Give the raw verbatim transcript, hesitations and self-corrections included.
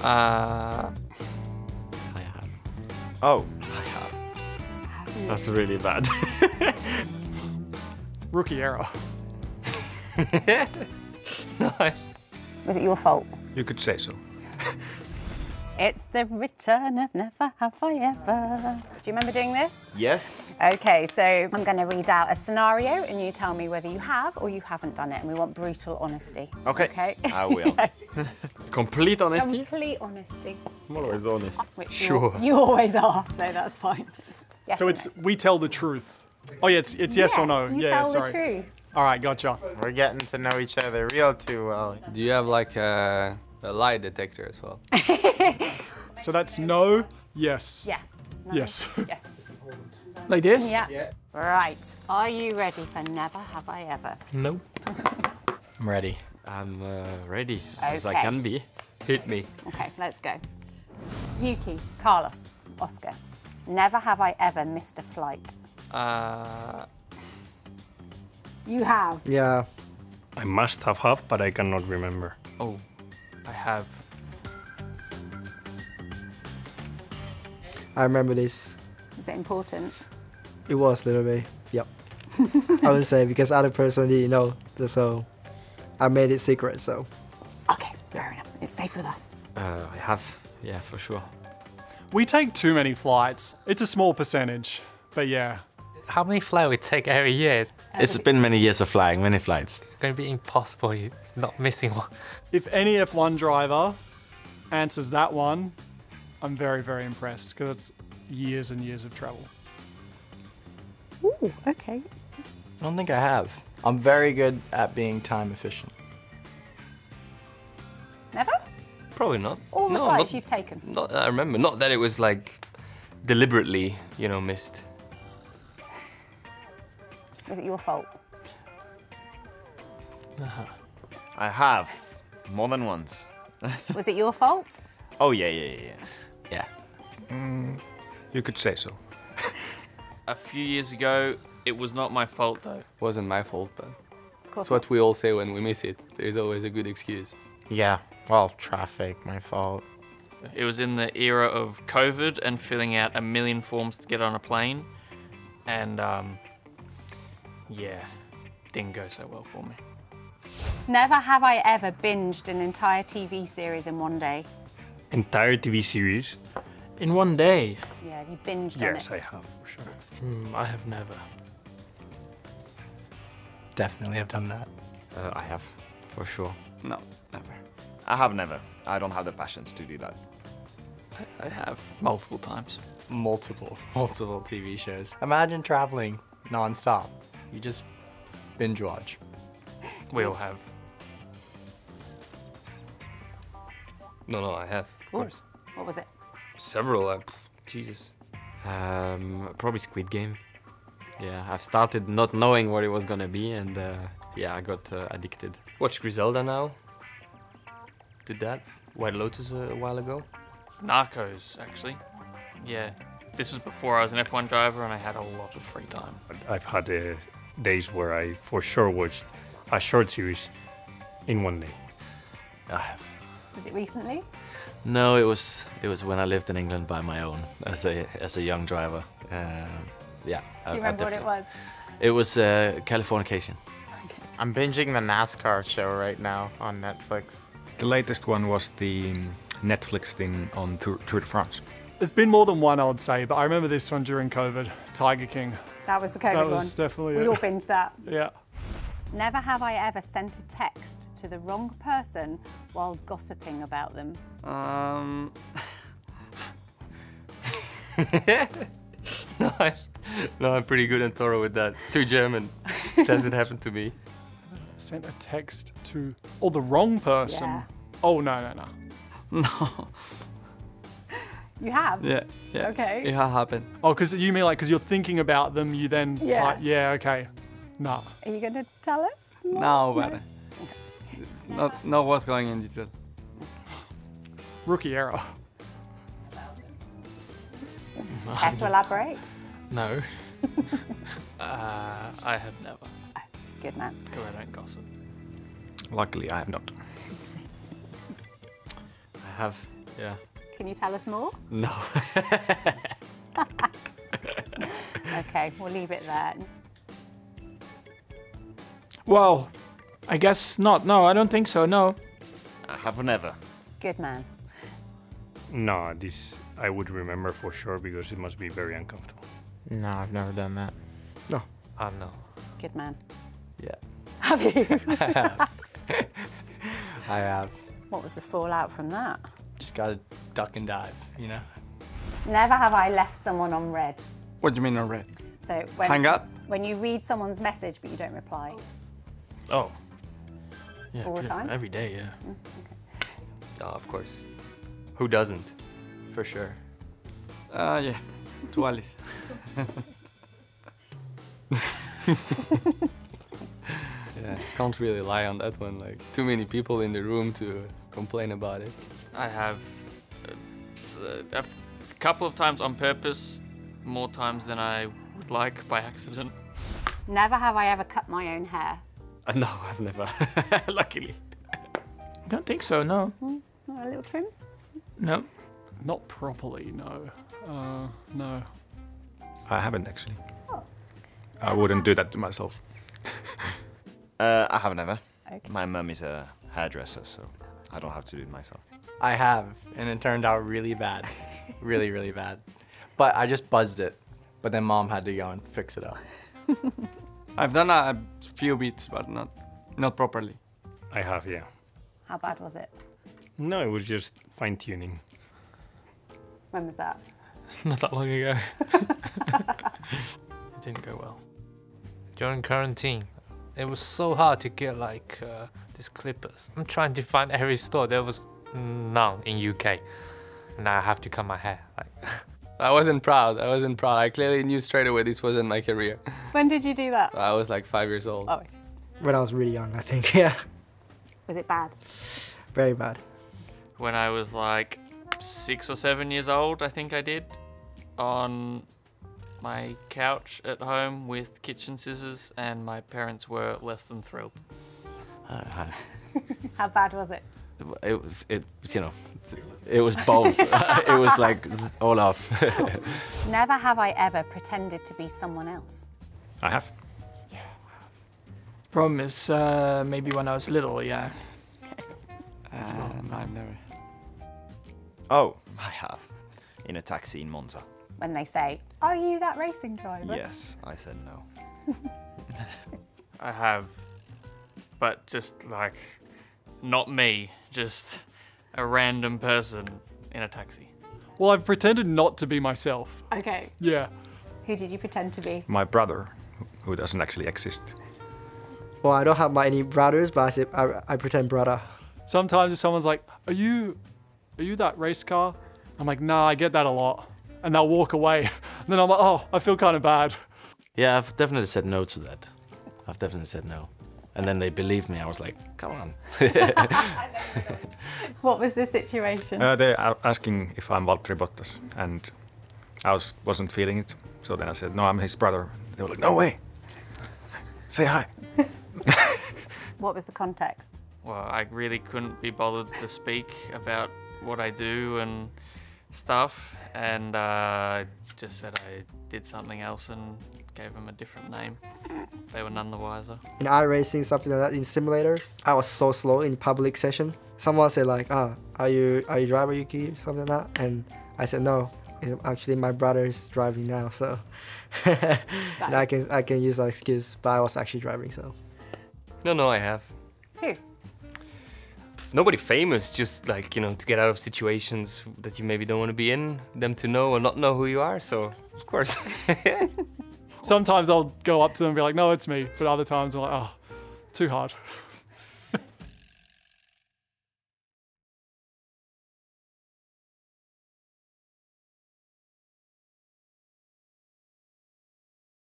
Uh, I have. Oh, I have. Have That's really bad. Rookie error. Nice. Was it your fault? You could say so. It's the return of Never Have I Ever. Do you remember doing this? Yes. OK, so I'm going to read out a scenario and you tell me whether you have or you haven't done it. And we want brutal honesty. OK. Okay? I will. Complete honesty? Complete honesty. I'm always honest. Which sure. You, you always are, so that's fine. Yes so it's no. We tell the truth. Oh, yeah, it's, it's yes, yes or no. You yeah, tell sorry. the truth. All right, gotcha. We're getting to know each other real too well. Do you have like a... a lie detector as well. So that's no, yes. Yeah. No, yes. Yes. Like this? Yeah. yeah. Right. Are you ready for Never Have I Ever? No. I'm ready. I'm uh, ready okay. as I can be. Hit me. Okay, let's go. Yuki, Carlos, Oscar. Never have I ever missed a flight. Uh. You have? Yeah. I must have have, but I cannot remember. Oh. I have. I remember this. Was it important? It was, little bit. Yep. I would say because other person didn't know, so I made it secret. So. Okay, fair enough. It's safe with us. Uh, I have. Yeah, for sure. We take too many flights. It's a small percentage, but yeah. How many flights we take every year? It's been many years of flying, many flights. It's going to be impossible, you're not missing one. If any F one driver answers that one, I'm very, very impressed, because it's years and years of travel. Ooh, okay. I don't think I have. I'm very good at being time efficient. Never? Probably not. All the flights you've taken? Not that I remember. Not that it was, like, deliberately, you know, missed. Was it your fault? Uh-huh. I have, more than once. Was it your fault? Oh, yeah, yeah, yeah, yeah. Yeah. Mm, you could say so. A few years ago, it was not my fault, though. It wasn't my fault, but it's what we all say when we miss it. There's always a good excuse. Yeah, well, traffic, my fault. It was in the era of COVID and filling out a million forms to get on a plane. And, um... yeah, didn't go so well for me. Never have I ever binged an entire T V series in one day. Entire T V series? In one day? Yeah, have you binged on it? Yes, I have, for sure. Mm, I have never. Definitely have done that. Uh, I have, for sure. No, never. I have never. I don't have the passions to do that. I, I have multiple times. Multiple, multiple T V shows. Imagine traveling non-stop. You just binge watch. We all have. No, no, I have. Of course. What was it? Several. Uh, Jesus. Um, probably Squid Game. Yeah, I've started not knowing what it was gonna be, and uh, yeah, I got uh, addicted. Watch Griselda now. Did that? White Lotus uh, a while ago. Narcos, actually. Yeah. This was before I was an F one driver, and I had a lot of free time. I've had uh, days where I for sure watched a short series in one day. I have. Was it recently? No, it was it was when I lived in England by my own as a as a young driver. Uh, yeah. Do you remember what it was? It was uh, Californication. Okay. I'm binging the NASCAR show right now on Netflix. The latest one was the Netflix thing on Tour, Tour de France. There's been more than one, I would say, but I remember this one during COVID, Tiger King. That was the COVID one. That was definitely it. We all binged that. Yeah. Never have I ever sent a text to the wrong person while gossiping about them. Um... Nice. No, I'm pretty good and thorough with that. Too German. Doesn't happen to me. Sent a text to... Oh, the wrong person. Yeah. Oh, no, no, no. No. You have? Yeah. Yeah. Okay. It happened. Oh, because you mean like, because you're thinking about them, you then yeah. type, yeah, okay. No. Are you going to tell us more? No, but no. Okay. Not, not what's going in detail. Rookie error. Care to elaborate? No. uh, I have never. Oh, good man. Because I don't gossip. Luckily, I have not. I have. Yeah. Can you tell us more? No. Okay, we'll leave it there. Well, I guess not. No, I don't think so, no. I have never. Good man. No, this I would remember for sure because it must be very uncomfortable. No, I've never done that. No. I don't know. Good man. Yeah. Have you? I have. I have. What was the fallout from that? Just gotta duck and dive, you know? Never have I left someone on red. What do you mean on red? So when hang up? When you read someone's message but you don't reply. Oh. Yeah, all the time? Every day, yeah. Mm, okay. Oh, of course. Who doesn't? For sure. Uh, yeah. To Alice. Yeah, can't really lie on that one. Like, too many people in the room to complain about it. I have a, a couple of times on purpose, more times than I would like by accident. Never have I ever cut my own hair. Uh, no, I've never. Luckily. I don't think so, no. Mm-hmm. Not a little trim? No. Not properly, no. Uh, no. I haven't, actually. Oh. I wouldn't do that to myself. Uh, I haven't ever. Okay. My mum is a hairdresser, so I don't have to do it myself. I have, and it turned out really bad. Really, really bad. But I just buzzed it, but then mom had to go and fix it up. I've done a few beats, but not, not properly. I have, yeah. How bad was it? No, it was just fine-tuning. When was that? Not that long ago. It didn't go well. During quarantine, it was so hard to get like uh, these clippers. I'm trying to find every store. There was none in U K. Now I have to cut my hair. Like, I wasn't proud. I wasn't proud. I clearly knew straight away this wasn't my career. When did you do that? I was like five years old. Oh. When I was really young, I think. Yeah. Was it bad? Very bad. When I was like six or seven years old, I think I did, on my couch at home with kitchen scissors, and my parents were less than thrilled. Uh, How bad was it? It was, it, you know, it was both. It was like all off. Never have I ever pretended to be someone else. I have. Yeah, I have. Problem is, uh, maybe when I was little, yeah. Um, I've never. Oh, I have. In a taxi in Monza. When they say, "Are you that racing driver?" Yes, I said no. I have, but just like, not me, just a random person in a taxi. Well, I've pretended not to be myself. Okay. Yeah. Who did you pretend to be? My brother, who doesn't actually exist. Well, I don't have my any brothers, but I, say, I, I pretend brother. Sometimes if someone's like, "Are you, are you that race car?" I'm like, "Nah, I get that a lot." And they'll walk away. And then I'm like, oh, I feel kind of bad. Yeah, I've definitely said no to that. I've definitely said no. And then they believed me. I was like, come on. What was the situation? Uh, they are asking if I'm Valtteri Bottas. And I was, wasn't feeling it. So then I said, no, I'm his brother. They were like, no way. Say hi. What was the context? Well, I really couldn't be bothered to speak about what I do and stuff, and uh, just said I did something else and gave them a different name. They were none the wiser. In iRacing, something like that, in simulator, I was so slow in public session. Someone said like, ah, oh, are you are you driver Yuki, something like that, and I said no. Actually, my brother's driving now, so I can I can use that excuse. But I was actually driving, so. No, no, I have. Who? Nobody famous, just like, you know, to get out of situations that you maybe don't want to be in, them to know or not know who you are, so of course. Sometimes I'll go up to them and be like, no, it's me, but other times I'm like, oh, too hard.